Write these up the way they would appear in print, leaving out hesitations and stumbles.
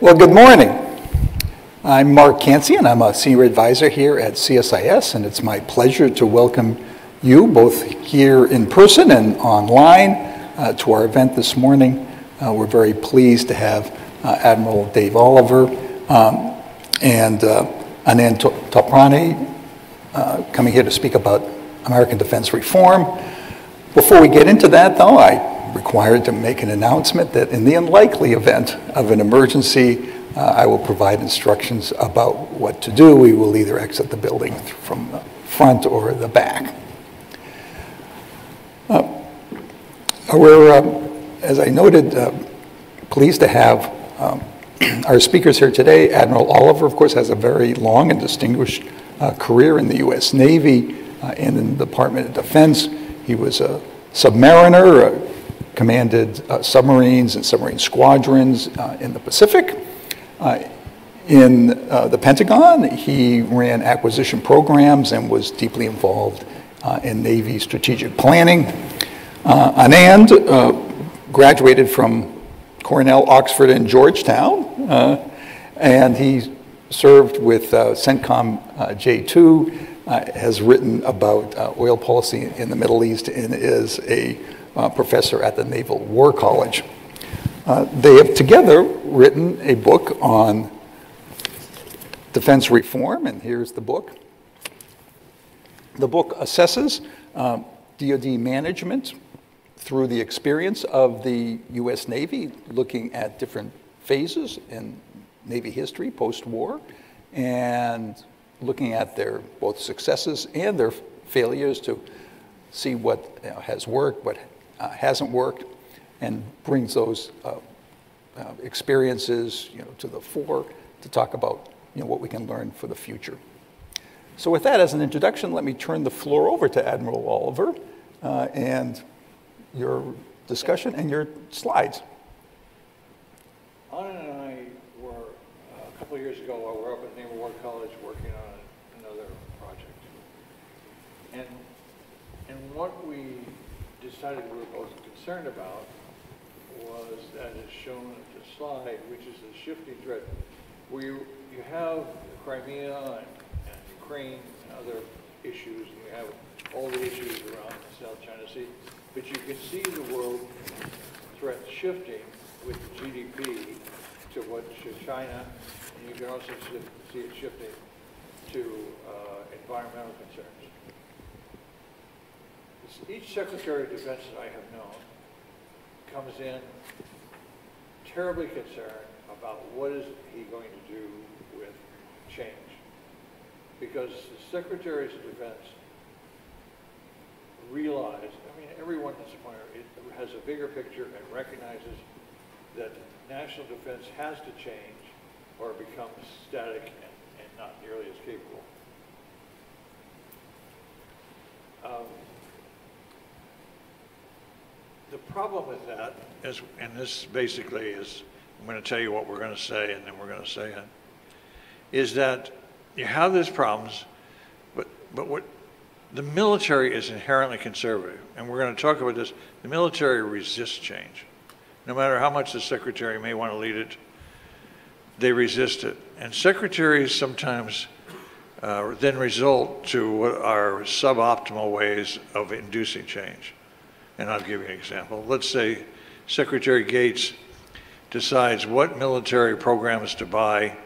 Well, good morning. I'm Mark Kancian. I'm a senior advisor here at CSIS, and it's my pleasure to welcome you both here in person and online to our event this morning. We're very pleased to have Admiral Dave Oliver and Anand Toprani coming here to speak about American defense reform. Before we get into that, though, I'm required to make an announcement that in the unlikely event of an emergency, I will provide instructions about what to do. We will either exit the building from the front or the back. We're, as I noted, pleased to have our speakers here today. Admiral Oliver, of course, has a very long and distinguished career in the U.S. Navy and in the Department of Defense. He was a submariner, commanded submarines and submarine squadrons in the Pacific. In the Pentagon, he ran acquisition programs and was deeply involved in Navy strategic planning. Anand graduated from Cornell, Oxford, and Georgetown, and he served with CENTCOM J2, has written about oil policy in the Middle East, and is a professor at the Naval War College. They have together written a book on defense reform, and here's the book. The book assesses DoD management through the experience of the U.S. Navy, looking at different phases in Navy history post-war, and looking at their both successes and their failures to see what has worked, what hasn't worked, and brings those experiences, to the fore to talk about, what we can learn for the future. So with that as an introduction, let me turn the floor over to Admiral Oliver and your discussion and your slides. Anand and I were, a couple of years ago, while we were up at Naval War College working on another project. And what we decided we were both concerned about was, that is shown in the slide, which is the shifting threat, where you have Crimea and Ukraine and other issues, and you have all the issues around the South China Sea, but you can see the world threat shifting with GDP to what should China, and you can also see it shifting to environmental concerns. Each Secretary of Defense that I have known comes in terribly concerned about what is he going to do with change. Because the Secretaries of Defense realize, everyone that's appointed has a bigger picture and recognizes that national defense has to change or becomes static and not nearly as capable. The problem with that is, and this basically is, I'm going to tell you what we're going to say and then we're going to say it, is that you have these problems, but what the military is inherently conservative, and we're going to talk about this. The military resists change. No matter how much the secretary may want to lead it, they resist it. And secretaries sometimes then result to what are suboptimal ways of inducing change. And I'll give you an example. Let's say Secretary Gates decides what military programs to buy,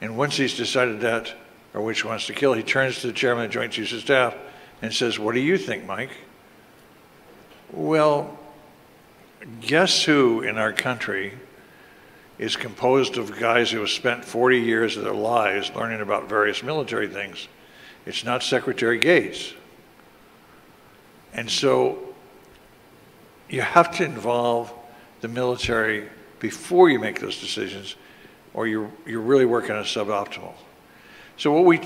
and once he's decided that, or which ones to kill, he turns to the chairman of the Joint Chiefs of Staff and says, "What do you think, Mike?" Well, guess who in our country is composed of guys who have spent 40 years of their lives learning about various military things? It's not Secretary Gates. And so, you have to involve the military before you make those decisions, or you're really working on a suboptimal. So what we,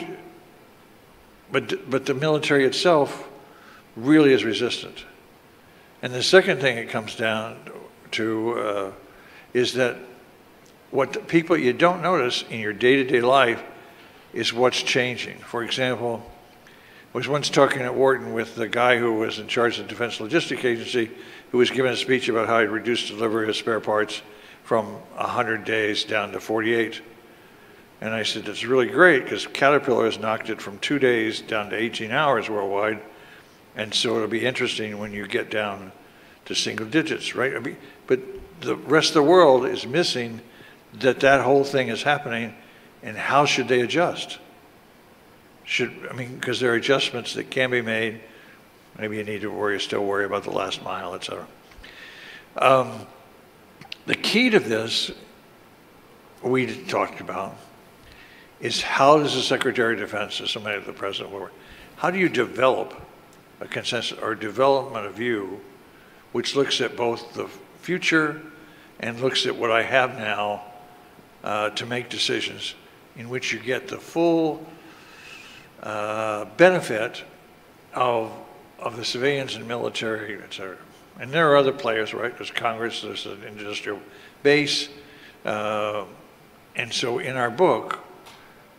but the military itself really is resistant. And the second thing it comes down to is that what the people you don't notice in your day-to-day life is what's changing. For example, I was once talking at Wharton with the guy who was in charge of the Defense Logistics Agency, who was giving a speech about how he reduced delivery of spare parts from 100 days down to 48. And I said, that's really great, because Caterpillar has knocked it from 2 days down to 18 hours worldwide. And so it'll be interesting when you get down to single digits, right? I mean, but the rest of the world is missing that that whole thing is happening, and how should they adjust? Because there are adjustments that can be made. Maybe you need to still worry about the last mile, et cetera. The key to this, we talked about, is how does the Secretary of Defense, as somebody that the President will work, how do you develop a consensus or development of view which looks at both the future and looks at what I have now to make decisions in which you get the full benefit of the civilians and military, et cetera. And there are other players, right? There's Congress, there's an industrial base. And so in our book,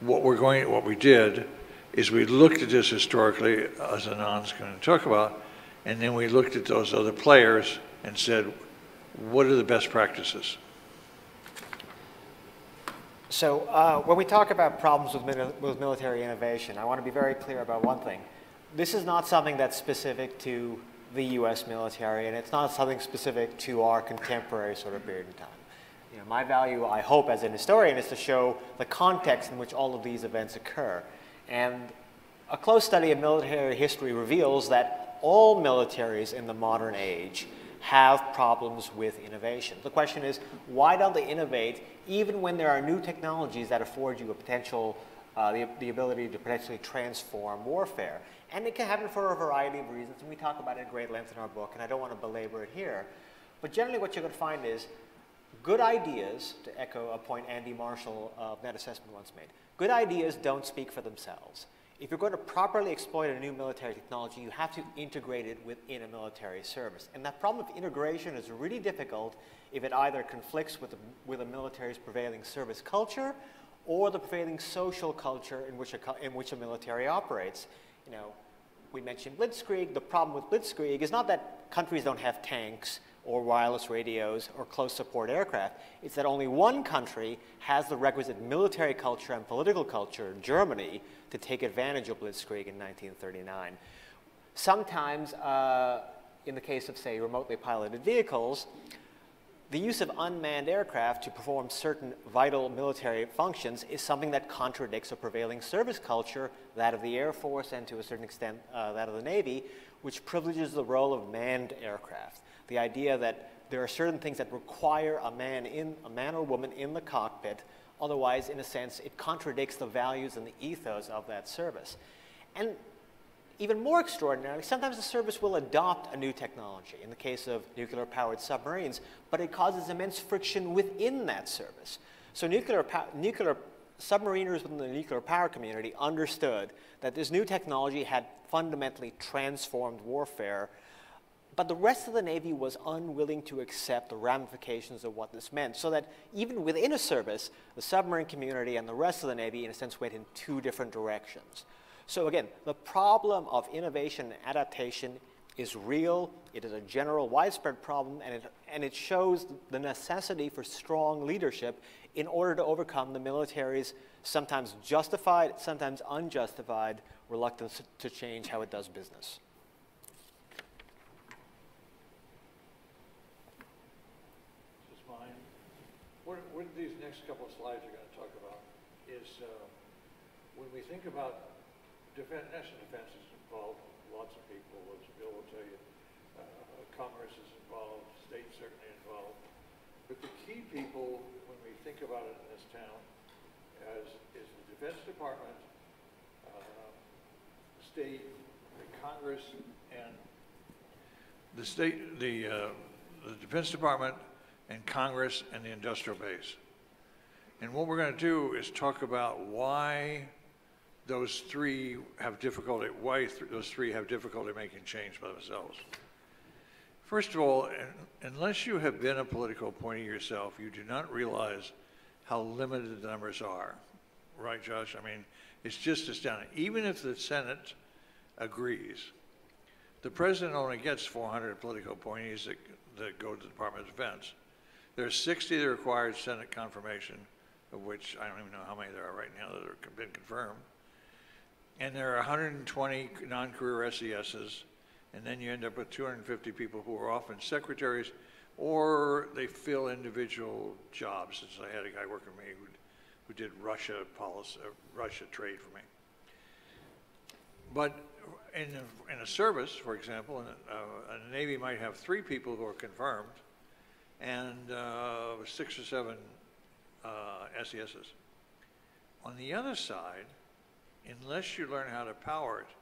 what we did is we looked at this historically, as Anand's going to talk about, and then we looked at those other players and said, what are the best practices? So when we talk about problems with military innovation, I want to be very clear about one thing. This is not something that's specific to the US military, and it's not something specific to our contemporary sort of period in time. You know, my value, I hope, as an historian, is to show the context in which all of these events occur. And a close study of military history reveals that all militaries in the modern age have problems with innovation. The question is, why don't they innovate even when there are new technologies that afford you a potential, the ability to potentially transform warfare? And it can happen for a variety of reasons, and we talk about it at great length in our book, and I don't want to belabor it here. But generally what you're going to find is good ideas, to echo a point Andy Marshall of Net Assessment once made, good ideas don't speak for themselves. If you're going to properly exploit a new military technology, you have to integrate it within a military service. And that problem of integration is really difficult if it either conflicts with a military's prevailing service culture or the prevailing social culture in which a military operates. You know, we mentioned Blitzkrieg. The problem with Blitzkrieg is not that countries don't have tanks or wireless radios or close support aircraft. It's that only one country has the requisite military culture and political culture, Germany, to take advantage of Blitzkrieg in 1939. Sometimes, in the case of, say, remotely piloted vehicles, the use of unmanned aircraft to perform certain vital military functions is something that contradicts a prevailing service culture, that of the Air Force and, to a certain extent, that of the Navy, which privileges the role of manned aircraft. The idea that there are certain things that require a man or woman in the cockpit. Otherwise, in a sense, it contradicts the values and the ethos of that service. And even more extraordinarily, sometimes the service will adopt a new technology, in the case of nuclear-powered submarines, but it causes immense friction within that service. So submariners within the nuclear power community understood that this new technology had fundamentally transformed warfare. But the rest of the Navy was unwilling to accept the ramifications of what this meant, so that even within a service, the submarine community and the rest of the Navy, in a sense, went in two different directions. So again, the problem of innovation and adaptation is real. It is a general, widespread problem, and it shows the necessity for strong leadership in order to overcome the military's sometimes justified, sometimes unjustified reluctance to change how it does business. What these next couple of slides are going to talk about is when we think about defense, national defense is involved, lots of people, as Bill will tell you, Congress is involved, state's certainly involved, but the key people when we think about it in this town is the Defense Department, state, the Congress, and the state, the Defense Department, and Congress and the industrial base. And what we're going to do is talk about why those three have difficulty, why those three have difficulty making change by themselves. First of all, unless you have been a political appointee yourself, you do not realize how limited the numbers are. Right, Josh? I mean, it's just astounding. Even if the Senate agrees, the President only gets 400 political appointees that go to the Department of Defense. There's 60 that required Senate confirmation, of which I don't even know how many there are right now that have been confirmed. And there are 120 non-career SESs, and then you end up with 250 people who are often secretaries, or they fill individual jobs. Since I had a guy working for me who did Russia policy, Russia trade for me. But in a service, for example, in the Navy might have 3 people who are confirmed, and 6 or 7 SESs. On the other side, unless you learn how to power it,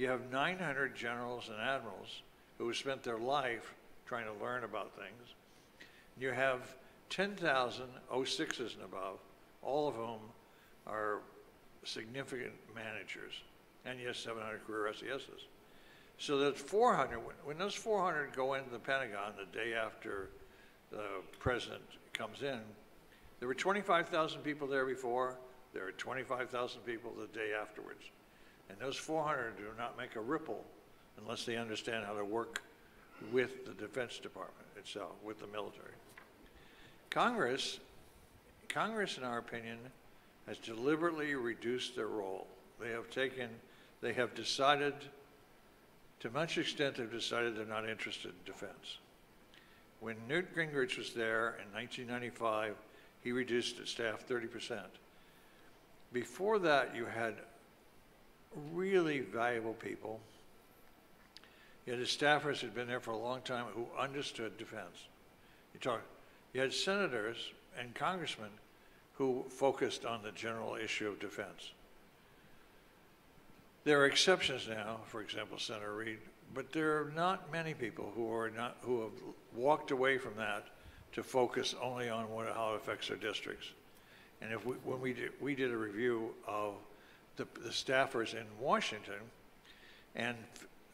you have 900 generals and admirals who have spent their life trying to learn about things. You have 10,000 O6s and above, all of whom are significant managers, and yes, 700 career SESs. So that's 400. When those 400 go into the Pentagon the day after the president comes in, there were 25,000 people there before. There are 25,000 people the day afterwards. And those 400 do not make a ripple unless they understand how to work with the Defense Department itself, with the military. Congress, in our opinion, has deliberately reduced their role. They have decided, to much extent, they've decided they're not interested in defense. When Newt Gingrich was there in 1995, he reduced his staff 30%. Before that, you had really valuable people. You had the staffers who'd been there for a long time who understood defense. You had senators and congressmen who focused on the general issue of defense. There are exceptions now, for example, Senator Reid, but there are not many people who have walked away from that to focus only on how it affects their districts. And if we did a review of the staffers in Washington, and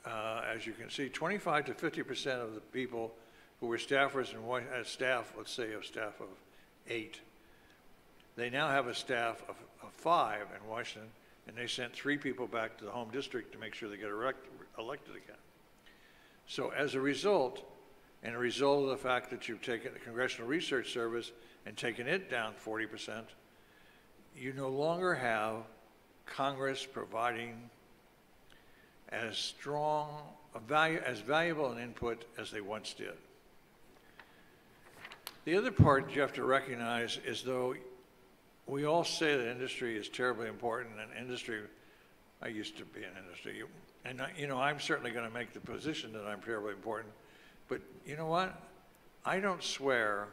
as you can see, 25 to 50% of the people who were staffers and staff, let's say a staff of 8, they now have a staff of 5 in Washington. And they sent 3 people back to the home district to make sure they get elected again. So as a result, and a result of the fact that you've taken the Congressional Research Service and taken it down 40%, you no longer have Congress providing as strong a value, as valuable an input as they once did. The other part you have to recognize is, though, we all say that industry is terribly important, and industry, I used to be in industry, and you know, I'm certainly going to make the position that I'm terribly important, but you know what? I don't swear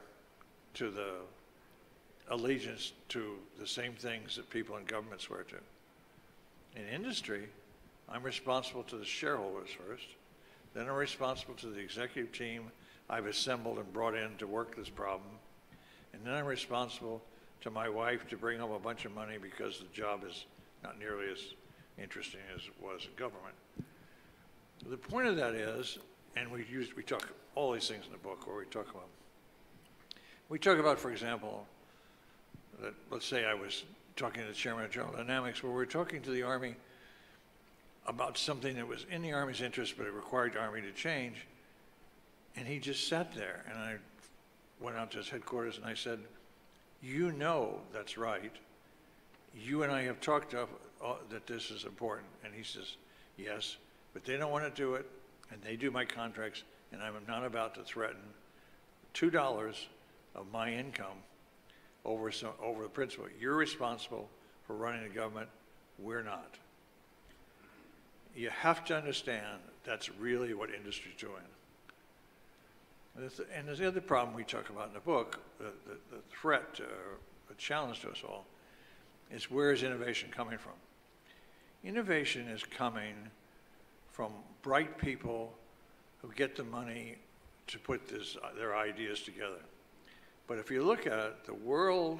to the allegiance to the same things that people in government swear to. In industry, I'm responsible to the shareholders first, then I'm responsible to the executive team I've assembled and brought in to work this problem, and then I'm responsible to my wife to bring home a bunch of money because the job is not nearly as interesting as it was in government. The point of that is, and we talk all these things in the book where we talk about, for example, that let's say I was talking to the chairman of General Dynamics where we're talking to the Army about something that was in the Army's interest but it required the Army to change, and he just sat there, and I went out to his headquarters and I said, you know that's right. You and I have talked up that this is important. And he says, yes, but they don't want to do it, and they do my contracts, and I'm not about to threaten $2 of my income over the principal. You're responsible for running the government. We're not. You have to understand that's really what industry's doing. And there's the other problem we talk about in the book, the threat, the challenge to us all, is where is innovation coming from? Innovation is coming from bright people who get the money to put their ideas together. But if you look at it, the world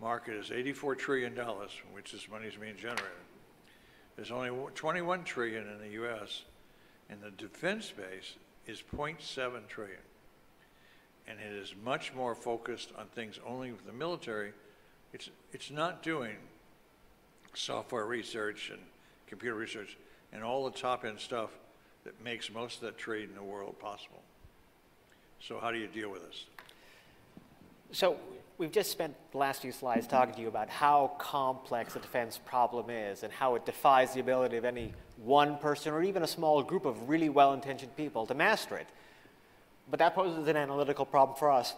market is $84 trillion, from which this money is being generated. There's only $21 trillion in the US, and the defense base is $0.7 trillion. And it is much more focused on things only with the military. It's not doing software research and computer research and all the top-end stuff that makes most of that trade in the world possible. So how do you deal with this? So we've just spent the last few slides talking to you about how complex the defense problem is and how it defies the ability of any one person or even a small group of really well-intentioned people to master it. But that poses an analytical problem for us.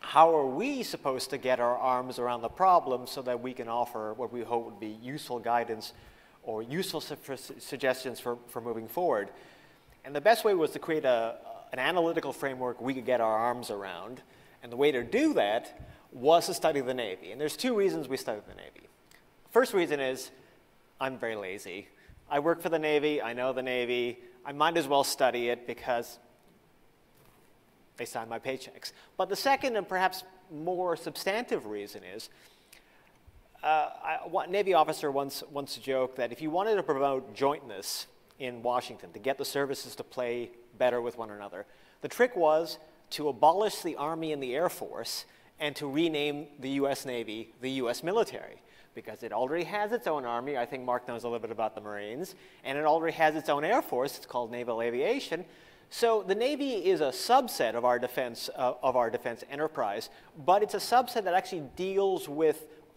How are we supposed to get our arms around the problem so that we can offer what we hope would be useful guidance or useful suggestions for moving forward? And the best way was to create an analytical framework we could get our arms around. And the way to do that was to study the Navy. And there's two reasons we study the Navy. First reason is I'm very lazy. I work for the Navy. I know the Navy. I might as well study it because they sign my paychecks. But the second and perhaps more substantive reason is a Navy officer once joked that if you wanted to promote jointness in Washington to get the services to play better with one another, the trick was to abolish the Army and the Air Force and to rename the U.S. Navy the U.S. military, because it already has its own Army. I think Mark knows a little bit about the Marines. And it already has its own Air Force. It's called Naval Aviation. So the Navy is a subset of our defense enterprise, but it's a subset that actually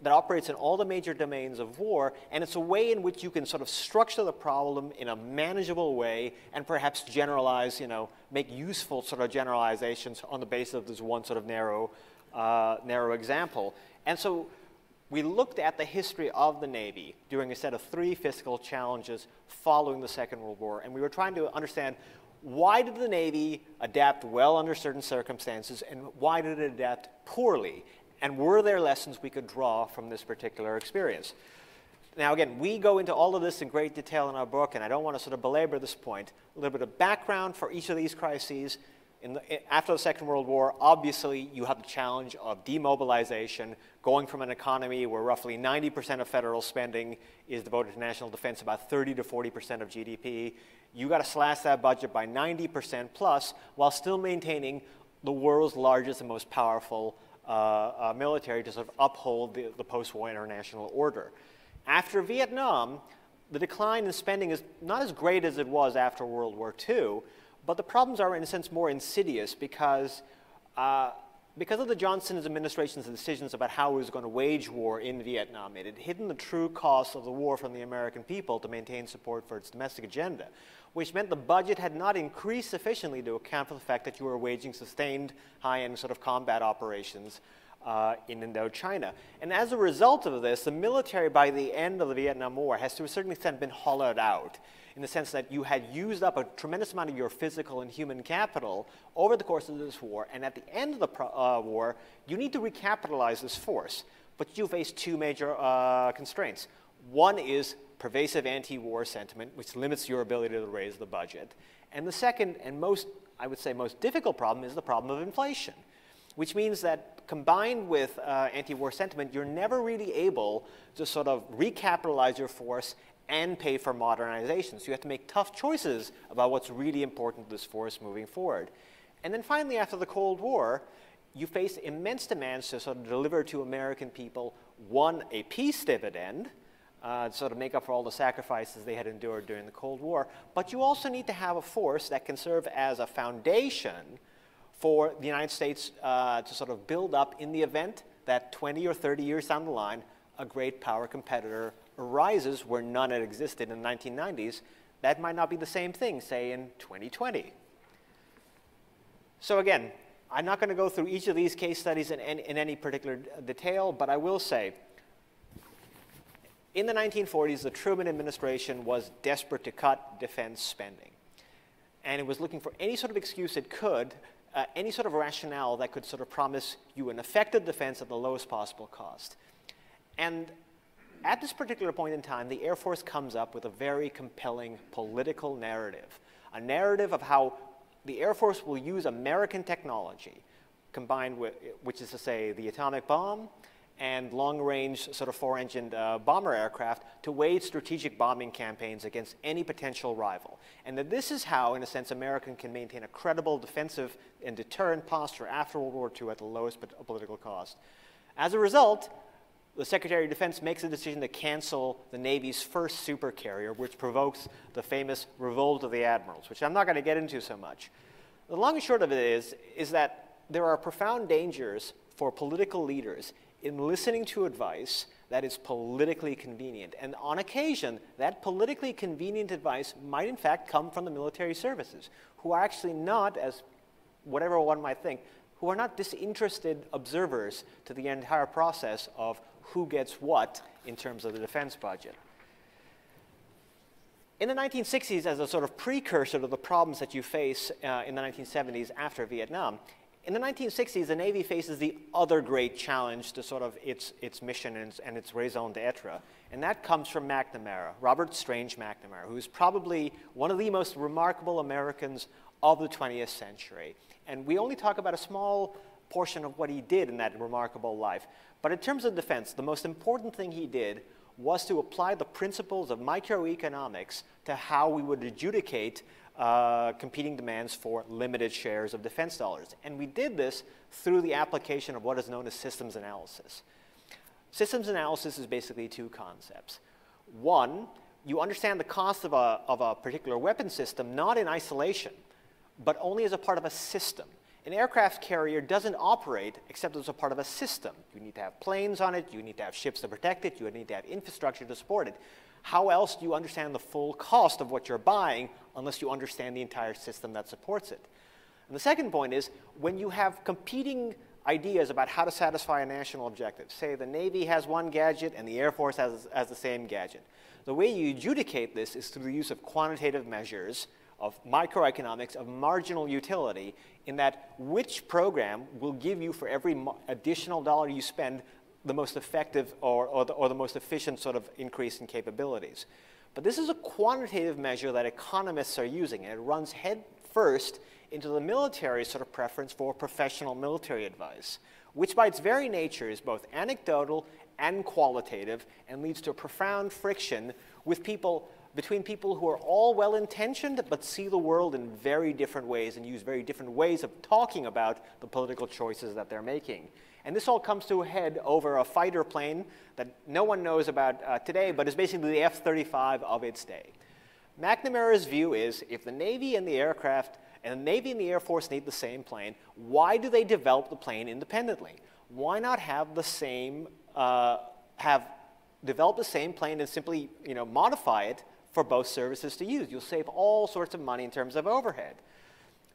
operates in all the major domains of war, and it's a way in which you can sort of structure the problem in a manageable way and perhaps generalize, make useful sort of generalizations on the basis of this one sort of narrow example. And so we looked at the history of the Navy during a set of three fiscal challenges following the Second World War, and we were trying to understand, why did the Navy adapt well under certain circumstances, and why did it adapt poorly? And were there lessons we could draw from this particular experience? Now, again, we go into all of this in great detail in our book, and I don't want to sort of belabor this point. A little bit of background for each of these crises. After the Second World War, obviously, you have the challenge of demobilization, going from an economy where roughly 90% of federal spending is devoted to national defense, about 30 to 40% of GDP. You got to slash that budget by 90% plus while still maintaining the world's largest and most powerful military to sort of uphold the post-war international order. After Vietnam, the decline in spending is not as great as it was after World War II, but the problems are, in a sense, more insidious because of the Johnson administration's decisions about how it was going to wage war in Vietnam. It had hidden the true cost of the war from the American people to maintain support for its domestic agenda, which meant the budget had not increased sufficiently to account for the fact that you were waging sustained high-end sort of combat operations in Indochina. And as a result of this, the military by the end of the Vietnam War has to a certain extent been hollowed out, in the sense that you had used up a tremendous amount of your physical and human capital over the course of this war. And at the end of the war, you need to recapitalize this force. But you face two major constraints. One is pervasive anti-war sentiment, which limits your ability to raise the budget. And the second and most difficult problem is the problem of inflation, which means that combined with anti-war sentiment, you're never really able to sort of recapitalize your force and pay for modernization. So you have to make tough choices about what's really important to this force moving forward. And then finally, after the Cold War, you face immense demands to sort of deliver to American people, one, a peace dividend, to sort of make up for all the sacrifices they had endured during the Cold War. But you also need to have a force that can serve as a foundation for the United States to sort of build up in the event that 20 or 30 years down the line, a great power competitor arises where none had existed in the 1990s. That might not be the same thing, say, in 2020. So again, I'm not going to go through each of these case studies in any particular detail, but I will say, in the 1940s, the Truman administration was desperate to cut defense spending. And it was looking for any sort of excuse it could, any sort of rationale that could sort of promise you an effective defense at the lowest possible cost. And at this particular point in time, the Air Force comes up with a very compelling political narrative, a narrative of how the Air Force will use American technology, combined with, which is to say, the atomic bomb and long-range sort of four-engined bomber aircraft to wage strategic bombing campaigns against any potential rival. And that this is how, in a sense, America can maintain a credible defensive and deterrent posture after World War II at the lowest political cost. As a result, the Secretary of Defense makes a decision to cancel the Navy's first supercarrier, which provokes the famous Revolt of the Admirals, which I'm not going to get into so much. The long and short of it is that there are profound dangers for political leaders in listening to advice that is politically convenient. And on occasion, that politically convenient advice might in fact come from the military services, who are actually not, as whatever one might think, who are not disinterested observers to the entire process of who gets what in terms of the defense budget. In the 1960s, as a sort of precursor to the problems that you face in the 1970s after Vietnam, in the 1960s, the Navy faces the other great challenge to sort of its mission and its raison d'etre, and that comes from McNamara, Robert Strange McNamara, who is probably one of the most remarkable Americans of the 20th century. And we only talk about a small portion of what he did in that remarkable life. But in terms of defense, the most important thing he did was to apply the principles of microeconomics to how we would adjudicate competing demands for limited shares of defense dollars. And we did this through the application of what is known as systems analysis. Systems analysis is basically two concepts. One, you understand the cost of a particular weapon system not in isolation, but only as a part of a system. An aircraft carrier doesn't operate except as a part of a system. You need to have planes on it, you need to have ships to protect it, you need to have infrastructure to support it. How else do you understand the full cost of what you're buying unless you understand the entire system that supports it? And the second point is, when you have competing ideas about how to satisfy a national objective, say the Navy has one gadget and the Air Force has the same gadget, the way you adjudicate this is through the use of quantitative measures of microeconomics of marginal utility, in that which program will give you, for every additional dollar you spend, the most effective or the most efficient sort of increase in capabilities. But this is a quantitative measure that economists are using, and it runs head first into the military sort of preference for professional military advice, which by its very nature is both anecdotal and qualitative, and leads to a profound friction with people, between people who are all well-intentioned but see the world in very different ways and use very different ways of talking about the political choices that they're making. And this all comes to a head over a fighter plane that no one knows about today, but is basically the F-35 of its day. McNamara's view is, if the Navy and the aircraft and the Navy and the Air Force need the same plane, why do they develop the plane independently? Why not have the same, develop the same plane and simply, you know, modify it for both services to use? You'll save all sorts of money in terms of overhead.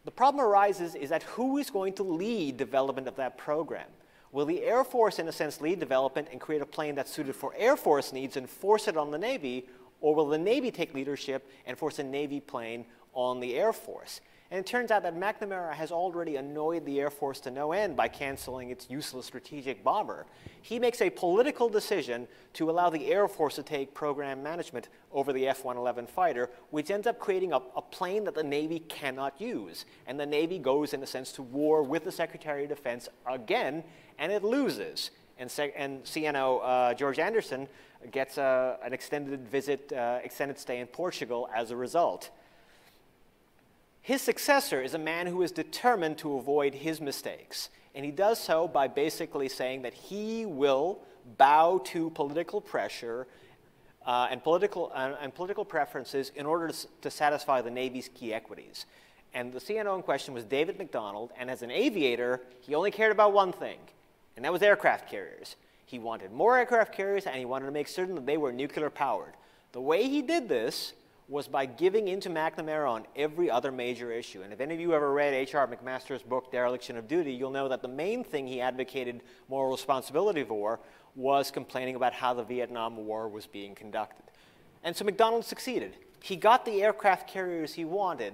The problem arises is that who is going to lead development of that program? Will the Air Force, in a sense, lead development and create a plane that's suited for Air Force needs and force it on the Navy, or will the Navy take leadership and force a Navy plane on the Air Force? And it turns out that McNamara has already annoyed the Air Force to no end by canceling its useless strategic bomber. He makes a political decision to allow the Air Force to take program management over the F-111 fighter, which ends up creating a plane that the Navy cannot use. And the Navy goes, in a sense, to war with the Secretary of Defense again, and it loses. And CNO George Anderson gets an extended stay in Portugal as a result. His successor is a man who is determined to avoid his mistakes, and he does so by basically saying that he will bow to political pressure and political preferences in order to satisfy the Navy's key equities. And the CNO in question was David McDonald, and as an aviator, he only cared about one thing, and that was aircraft carriers. He wanted more aircraft carriers, and he wanted to make certain that they were nuclear powered. The way he did this was by giving in to McNamara on every other major issue. And if any of you ever read H.R. McMaster's book, Dereliction of Duty, you'll know that the main thing he advocated moral responsibility for was complaining about how the Vietnam War was being conducted. And so McDonald succeeded. He got the aircraft carriers he wanted,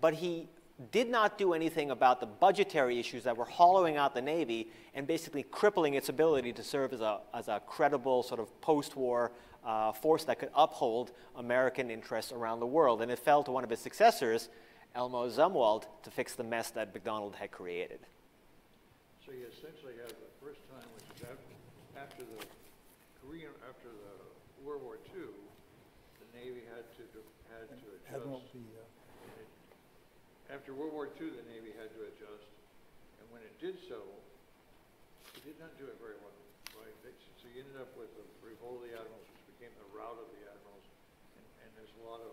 but he did not do anything about the budgetary issues that were hollowing out the Navy and basically crippling its ability to serve as a credible sort of post-war force that could uphold American interests around the world. And it fell to one of his successors, Elmo Zumwalt, to fix the mess that McDonald had created. So you essentially have the first time, which is after the World War II, the Navy had to adjust. After World War II, the Navy had to adjust, and when it did so, it did not do it very well. Right? So you ended up with the revolt of the admirals, became the rout of the admirals, and there's a lot of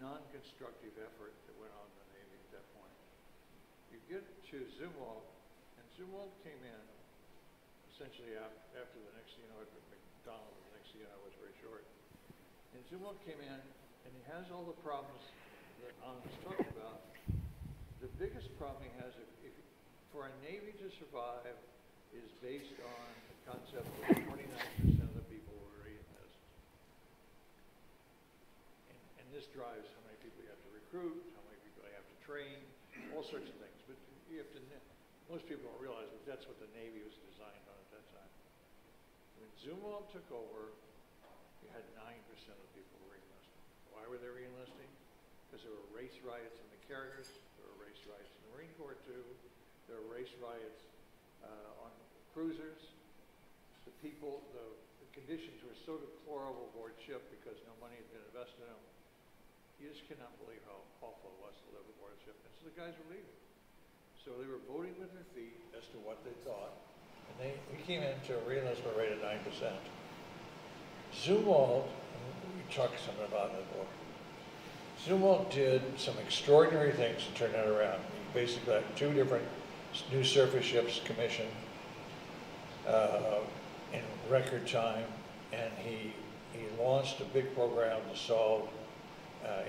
non-constructive effort that went on in the Navy at that point. You get to Zumwalt, and Zumwalt came in essentially after the next CNO, McDonald, the next CNO was very short. And Zumwalt came in, and he has all the problems that Anand was talking about. The biggest problem he has, if, for a Navy to survive, is based on the concept that 29% of the people will reenlist. And this drives how many people you have to recruit, how many people you have to train, all sorts of things. But you have to, most people don't realize that that's what the Navy was designed on at that time. When Zumwalt took over, you had 9% of people reenlisting. Why were they reenlisting? Because there were race riots in the carriers, there were race riots in the Marine Corps too, there were race riots on cruisers. The people, the conditions were so deplorable aboard ship because no money had been invested in them. You just cannot believe how awful it was to live aboard ship. And so the guys were leaving. So they were voting with their feet as to what they thought. And we came into a reenlistment rate of 9%. Zumwalt, we talked something about in the book, Zumwalt did some extraordinary things to turn that around. He basically had two different new surface ships commissioned in record time, and he launched a big program to solve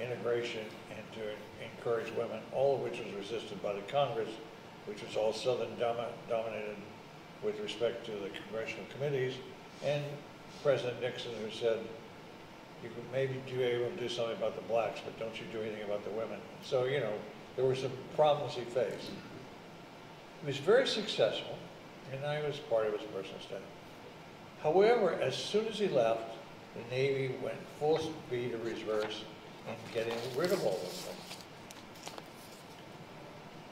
integration and to encourage women, all of which was resisted by the Congress, which was all Southern dominated with respect to the congressional committees, and President Nixon, who said, you could maybe do able to do something about the blacks, but don't you do anything about the women. So, you know, there were some problems he faced. He was very successful, and I was part of his personal staff. However, as soon as he left, the Navy went full speed to reverse in getting rid of all those things.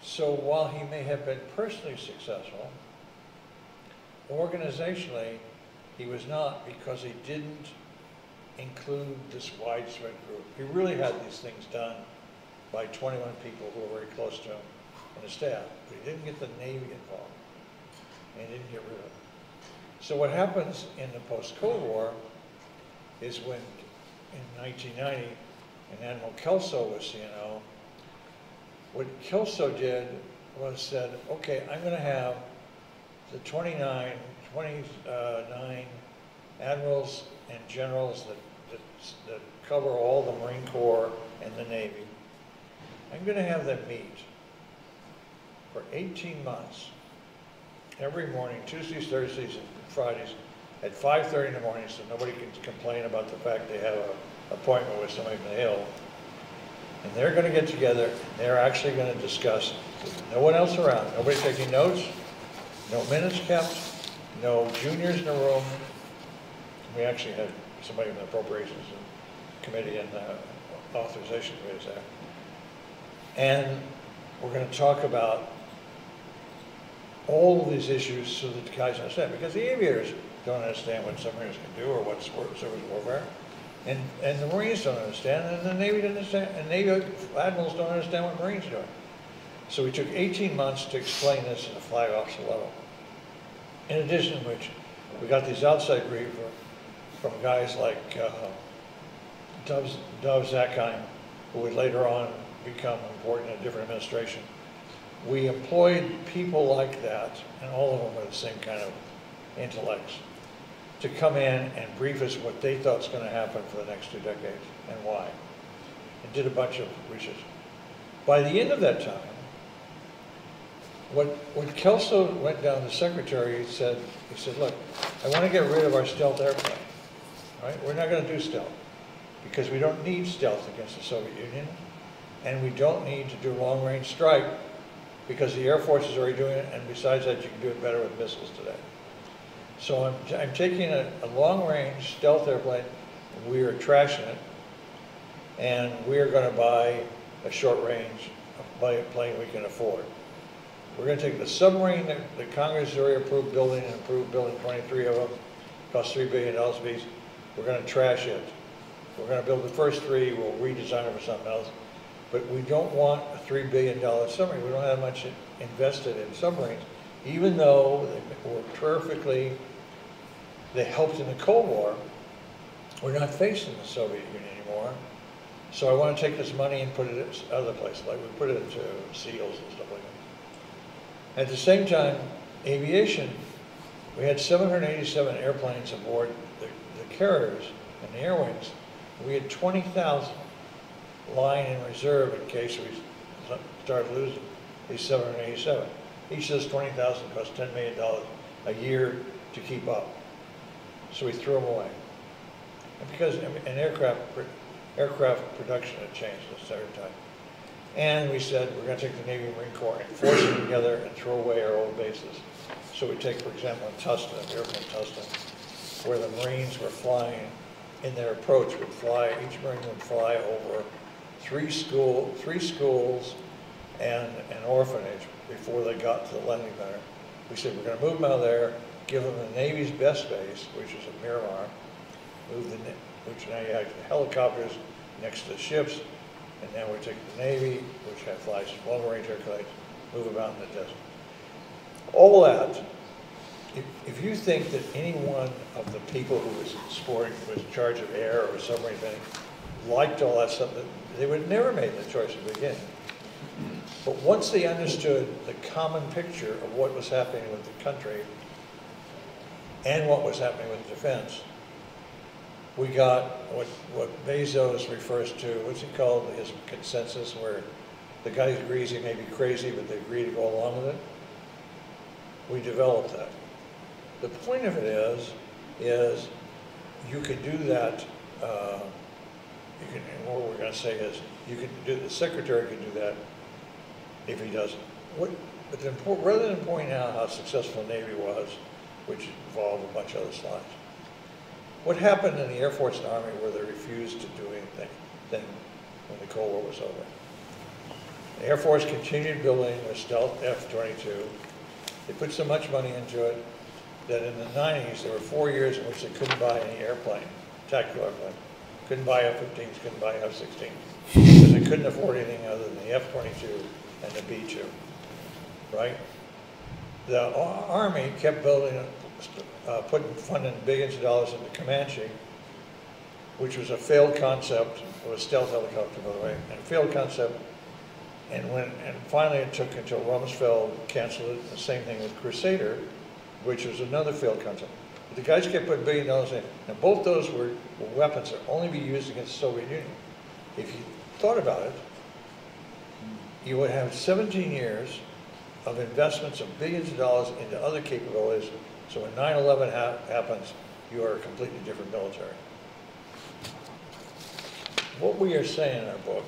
So while he may have been personally successful, organizationally, he was not, because he didn't include this widespread group. He really had these things done by 21 people who were very close to him and his staff, but he didn't get the Navy involved and he didn't get rid of it. So what happens in the post-Cold War is when, in 1990, and Admiral Kelso was CNO, what Kelso did was said, okay, I'm going to have the 29 admirals and generals that cover all the Marine Corps and the Navy. I'm going to have them meet for 18 months, every morning, Tuesdays, Thursdays, and Fridays, at 5:30 in the morning, so nobody can complain about the fact they have an appointment with somebody from the Hill. And they're going to get together, and they're actually going to discuss, with no one else around, nobody taking notes, no minutes kept, no juniors in the room. We actually had somebody in the Appropriations Committee and the Authorization Committee there. And we're going to talk about all of these issues so that the guys understand, because the aviators don't understand what submarines can do or what surface warfare, and the Marines don't understand, and the Navy doesn't understand, and Navy admirals don't understand what Marines are doing. So we took 18 months to explain this at the flag officer level. In addition, which we got these outside briefs from guys like Dove Zakheim, who would later on become important in a different administration. We employed people like that, and all of them were the same kind of intellects, to come in and brief us what they thought was going to happen for the next 2 decades and why, and did a bunch of research. By the end of that time, when Kelso went down to the Secretary, he said, look, I want to get rid of our stealth airplane. Right? We're not going to do stealth, because we don't need stealth against the Soviet Union, and we don't need to do long-range strike, because the Air Force is already doing it, and besides that, you can do it better with missiles today. So I'm taking a long-range stealth airplane, we are trashing it, and we are going to buy a short-range plane we can afford. We're going to take the submarine that the Congress has already approved building, and approved building 23 of them, cost $3 billion apiece. We're going to trash it. We're going to build the first three, we'll redesign it for something else. But we don't want a $3 billion submarine. We don't have much invested in submarines, even though they were perfectly, they helped in the Cold War. We're not facing the Soviet Union anymore. So I want to take this money and put it in other places, like we put it into SEALs and stuff like that. At the same time, aviation, we had 787 airplanes aboard the carriers and the air wings. We had 20,000 lying in reserve in case we started losing these 787. Each of those 20,000 cost $10 million a year to keep up. So we threw them away. And because an aircraft production had changed this third time. And we said, we're going to take the Navy and Marine Corps and force them together and throw away our old bases. So we take, for example, in Tustin, here from Tustin, where the Marines were flying in their approach, would fly, each Marine would fly over three schools and an orphanage before they got to the landing center. We said, we're going to move them out of there, give them the Navy's best base, which is at Miramar, which now you have the helicopters next to the ships, and now we take the Navy, which had flies, small Marine aircraft, move them out in the desert. All that, if you think that any one of the people who was in charge of air or submarine thing liked all that stuff, they would have never made the choice at the beginning. But once they understood the common picture of what was happening with the country and what was happening with defense, we got what Bezos refers to, what's he called, his consensus, where the guy agrees he may be crazy, but they agree to go along with it. We developed that. The point of it is you could do that, and what we're going to say is, the secretary can do that if he doesn't. But rather than pointing out how successful the Navy was, which involved a bunch of other slides, what happened in the Air Force and Army where they refused to do anything then when the Cold War was over? The Air Force continued building their stealth F-22. They put so much money into it that in the 90s, there were 4 years in which they couldn't buy any airplane, tactical airplane. Couldn't buy F-15s, couldn't buy F-16s, because they couldn't afford anything other than the F-22 and the B-2, right? The Army kept building, funding billions of dollars into Comanche, which was a failed concept. It was a stealth helicopter, by the way, and a failed concept. And finally, it took until Rumsfeld canceled it. The same thing with Crusader, which was another failed concept. But the guys kept putting $1 billion in. Now, both those were weapons that only be used against the Soviet Union. If you thought about it, you would have 17 years of investments of billions of dollars into other capabilities. So when 9/11 happens, you are a completely different military. What we are saying in our book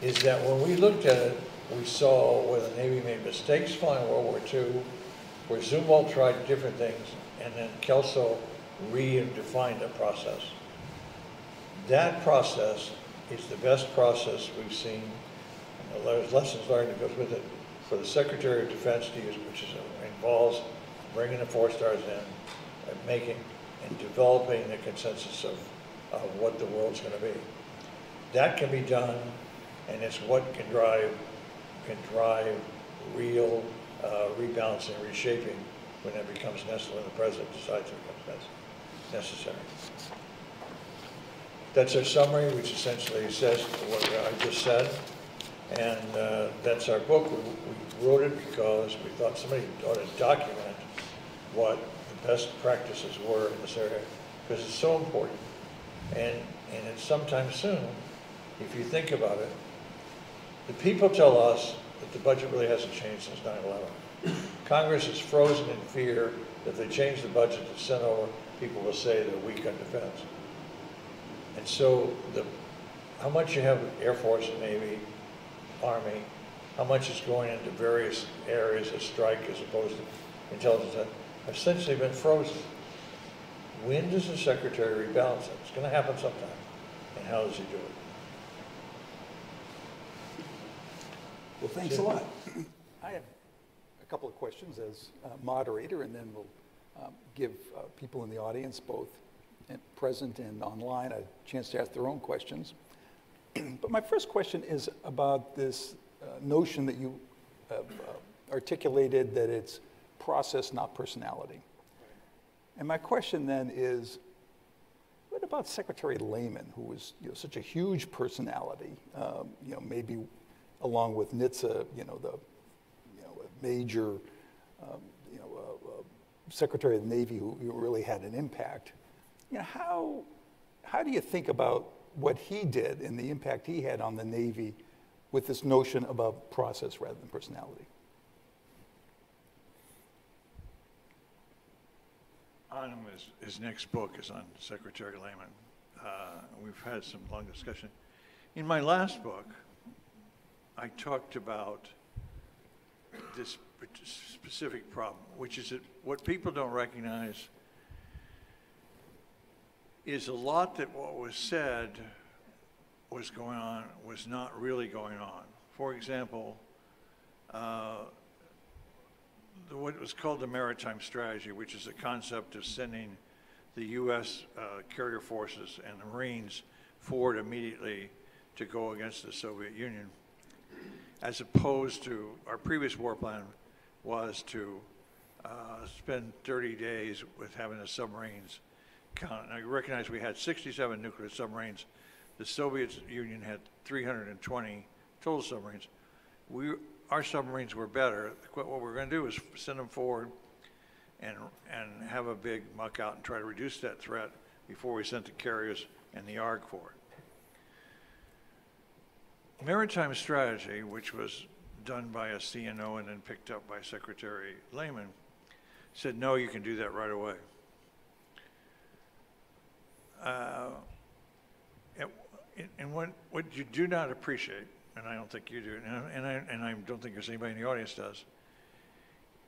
is that when we looked at it, we saw where the Navy made mistakes flying World War II, where Zumwalt tried different things, and then Kelso redefined the process. That process is the best process we've seen, and there's lessons learned that goes with it for the Secretary of Defense to use, which involves bringing the 4 stars in, and making and developing the consensus of what the world's going to be. That can be done, and it's what can drive real rebalancing, reshaping when that becomes necessary, when the president decides it becomes necessary. That's our summary, which essentially says what I just said. And that's our book. We wrote it because we thought somebody ought to document what the best practices were in this area, because it's so important. And it's sometime soon, if you think about it, the people tell us that the budget really hasn't changed since 9/11. Congress is frozen in fear that if they change the budget to send over, people will say they're weak on defense. And so how much you have Air Force, Navy, Army, how much is going into various areas of strike as opposed to intelligence, have essentially been frozen. When does the Secretary rebalance it? It's going to happen sometime. And how does he do it? Well, thanks a lot. I have a couple of questions as moderator, and then we'll give people in the audience, both present and online, a chance to ask their own questions. But my first question is about this notion that you articulated, that it's process, not personality. And my question then is, what about Secretary Lehman, who was such a huge personality, maybe along with NHTSA, the major Secretary of the Navy who really had an impact. You know, how do you think about what he did and the impact he had on the Navy with this notion about process rather than personality? Autumn his next book is on Secretary Lehman. We've had some long discussion. In my last book, I talked about this specific problem, which is that what people don't recognize is a lot that what was said was going on was not really going on. For example, what was called the Maritime Strategy, which is a concept of sending the U.S. Carrier forces and the Marines forward immediately to go against the Soviet Union, as opposed to our previous war plan was to spend 30 days with having the submarines count. Now, you recognize we had 67 nuclear submarines. The Soviet Union had 320 total submarines. Our submarines were better. What we're going to do is send them forward and have a big muck out and try to reduce that threat before we sent the carriers and the ARG forward. Maritime Strategy, which was done by a CNO and then picked up by Secretary Lehman, said, no, you can do that right away. And what you do not appreciate, and I don't think you do, and I don't think there's anybody in the audience does,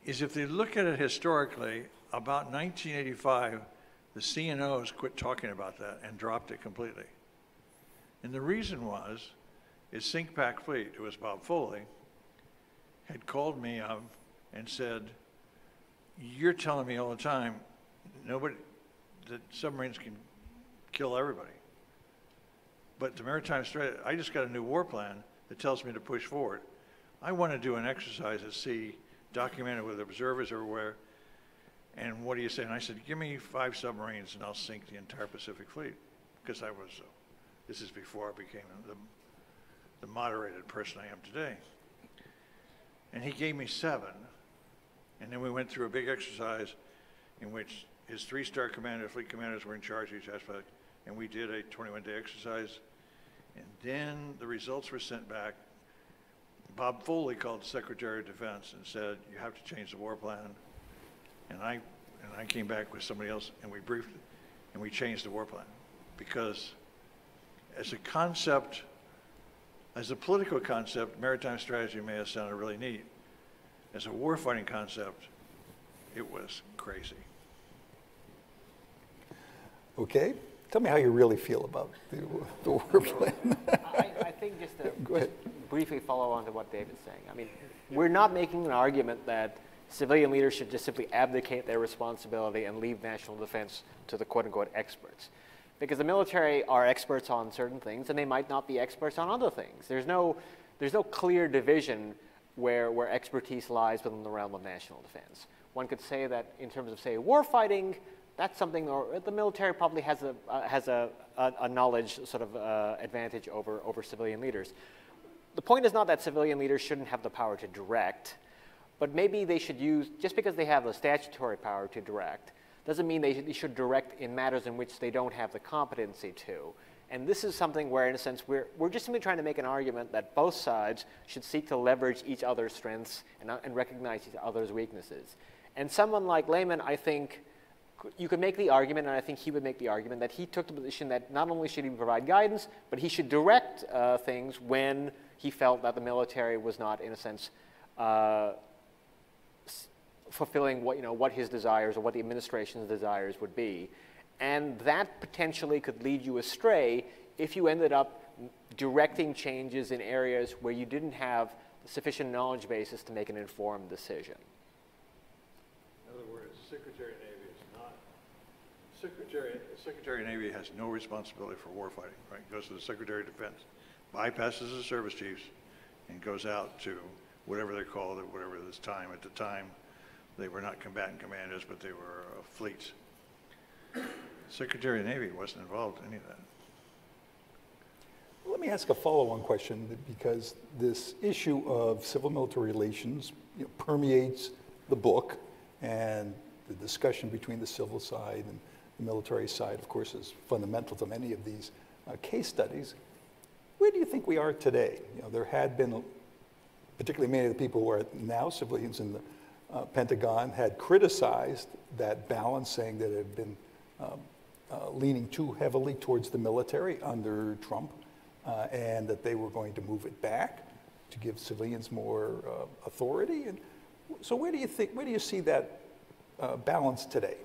is if they look at it historically, about 1985, the CNOs quit talking about that and dropped it completely. And the reason was, is Sink Back Fleet, it was Bob Foley, had called me up and said, you're telling me all the time, nobody, that submarines can kill everybody. But the Maritime Strategy, I just got a new war plan that tells me to push forward. I want to do an exercise at sea, documented with observers everywhere, and what do you say? And I said, give me 5 submarines and I'll sink the entire Pacific Fleet. Because I was, this is before I became the moderated person I am today. And he gave me 7. And then we went through a big exercise in which his 3-star commander, fleet commanders were in charge of each aspect, and we did a 21-day exercise. And then the results were sent back. Bob Foley called the Secretary of Defense and said, you have to change the war plan. And I came back with somebody else and we briefed it, and we changed the war plan. Because as a concept, as a political concept, Maritime Strategy may have sounded really neat. As a warfighting concept, it was crazy. Okay. Tell me how you really feel about the war plan. I think just to briefly follow on to what David's saying. I mean, we're not making an argument that civilian leaders should just simply abdicate their responsibility and leave national defense to the quote-unquote experts. Because the military are experts on certain things, and they might not be experts on other things. There's no clear division where expertise lies within the realm of national defense. One could say that in terms of, say, war fighting, that's something, or the military probably has a knowledge sort of advantage over civilian leaders. The point is not that civilian leaders shouldn't have the power to direct, but maybe they should use, just because they have the statutory power to direct, doesn't mean they should direct in matters in which they don't have the competency to. And this is something where, in a sense, we're just simply trying to make an argument that both sides should seek to leverage each other's strengths and recognize each other's weaknesses. And someone like Lehman, I think, you could make the argument, and I think he would make the argument, that he took the position that not only should he provide guidance, but he should direct things when he felt that the military was not, in a sense, fulfilling what his desires or what the administration's desires would be. And that potentially could lead you astray if you ended up directing changes in areas where you didn't have sufficient knowledge basis to make an informed decision. In other words, Secretary of the Navy is not, Secretary of the Navy has no responsibility for warfighting, right? Goes to the Secretary of Defense, bypasses the service chiefs, and goes out to whatever they called it, whatever this time, at the time, they were not combatant commanders, but they were fleets. Secretary of the Navy wasn't involved in any of that. Well, let me ask a follow-on question, because this issue of civil-military relations permeates the book, and the discussion between the civil side and the military side, of course, is fundamental to many of these case studies. Where do you think we are today? You know, there had been, particularly many of the people who are now civilians in the Pentagon had criticized that balance, saying that it had been leaning too heavily towards the military under Trump, and that they were going to move it back to give civilians more authority. And so where do you think, where do you see that balance today?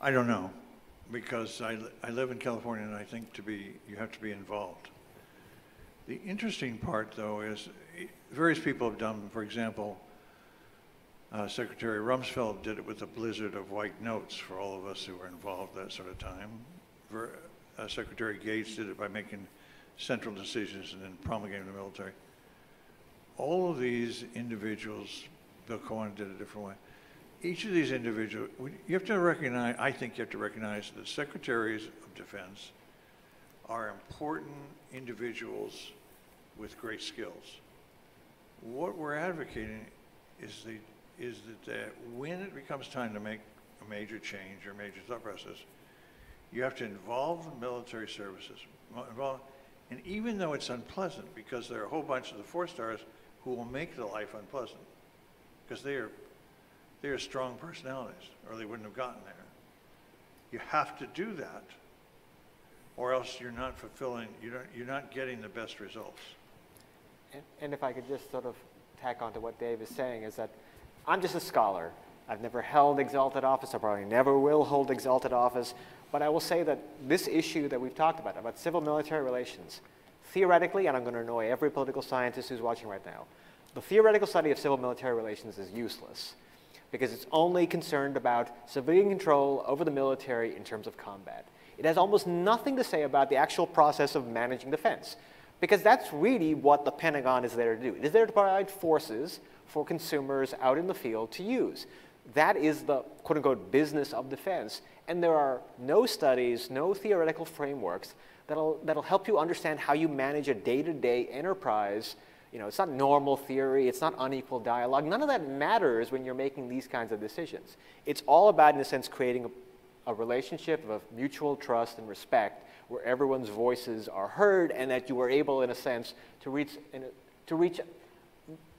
I don't know, because I live in California, and I think you have to be involved. The interesting part, though, is various people have done, for example, Secretary Rumsfeld did it with a blizzard of white notes for all of us who were involved that sort of time. Secretary Gates did it by making central decisions and then promulgating the military. All of these individuals, Bill Cohen did it a different way. Each of these individuals, you have to recognize, I think you have to recognize that secretaries of defense are important individuals with great skills. What we're advocating is that when it becomes time to make a major change or major thought process, you have to involve the military services. And even though it's unpleasant, because there are a whole bunch of the four-stars who will make the life unpleasant, because they are strong personalities, or they wouldn't have gotten there. You have to do that, or else you're not fulfilling, you're not getting the best results. And if I could just sort of tack on to what Dave is saying, is that I'm just a scholar. I've never held exalted office. I probably never will hold exalted office. But I will say that this issue that we've talked about civil-military relations, theoretically, and I'm going to annoy every political scientist who's watching right now, the theoretical study of civil-military relations is useless because it's only concerned about civilian control over the military in terms of combat. It has almost nothing to say about the actual process of managing defense, because that's really what the Pentagon is there to do. It is there to provide forces for consumers out in the field to use. That is the quote-unquote business of defense, and there are no studies, no theoretical frameworks that'll help you understand how you manage a day-to-day enterprise. You know, it's not normal theory, it's not unequal dialogue. None of that matters when you're making these kinds of decisions. It's all about, in a sense, creating a relationship of mutual trust and respect where everyone's voices are heard, and that you are able, in a sense, to reach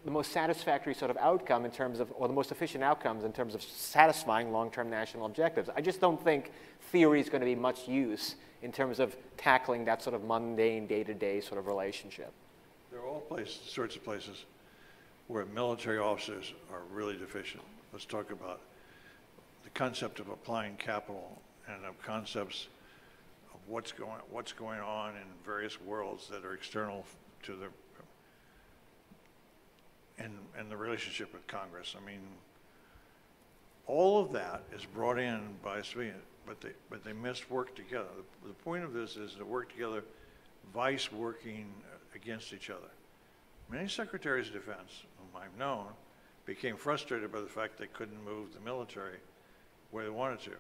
the most satisfactory sort of outcome in terms of, or the most efficient outcomes in terms of satisfying long-term national objectives. I just don't think theory is going to be much use in terms of tackling that sort of mundane day-to-day sort of relationship. There are all sorts of places where military officers are really deficient. Let's talk about the concept of applying capital and of concepts of what's going on in various worlds that are external to the and the relationship with Congress. I mean, all of that is brought in by civilians, but they must work together. The point of this is to work together, vice working against each other. Many secretaries of defense, whom I've known, became frustrated by the fact they couldn't move the military where they wanted to.